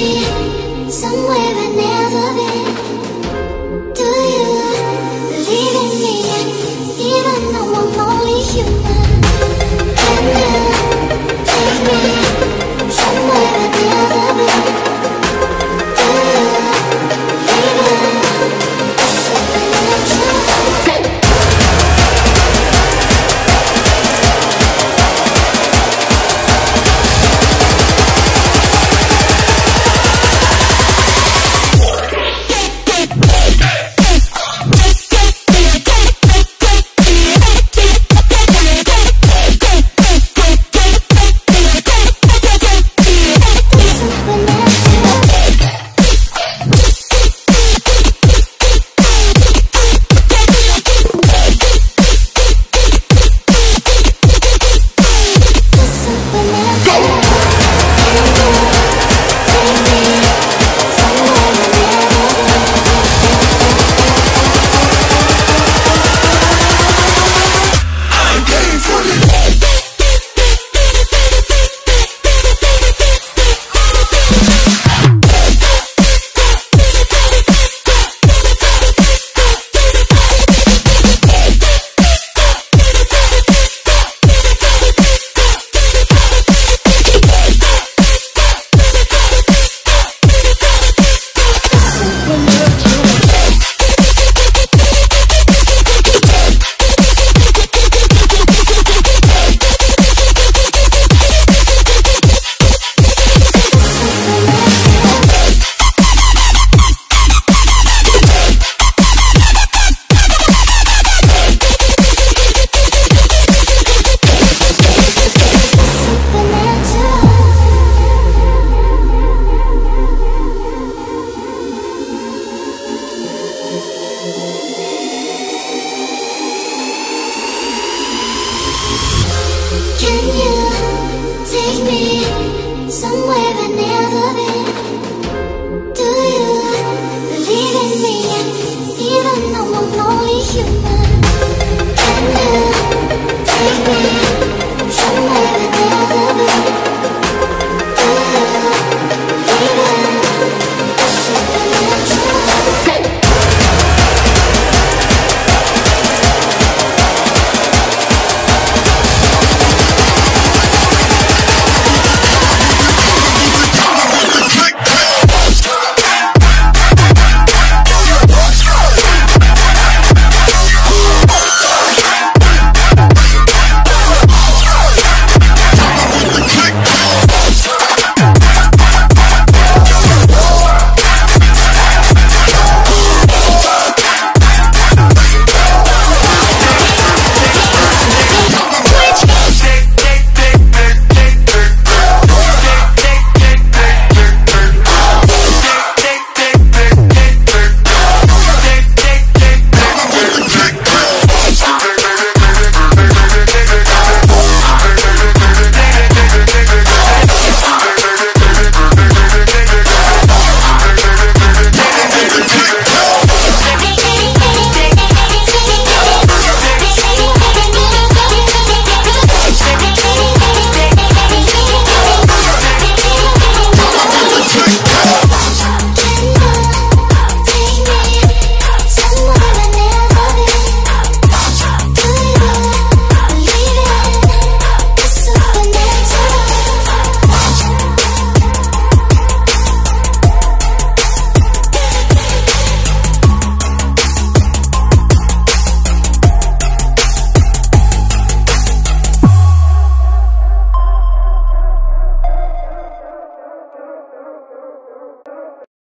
be somewhere I've never been.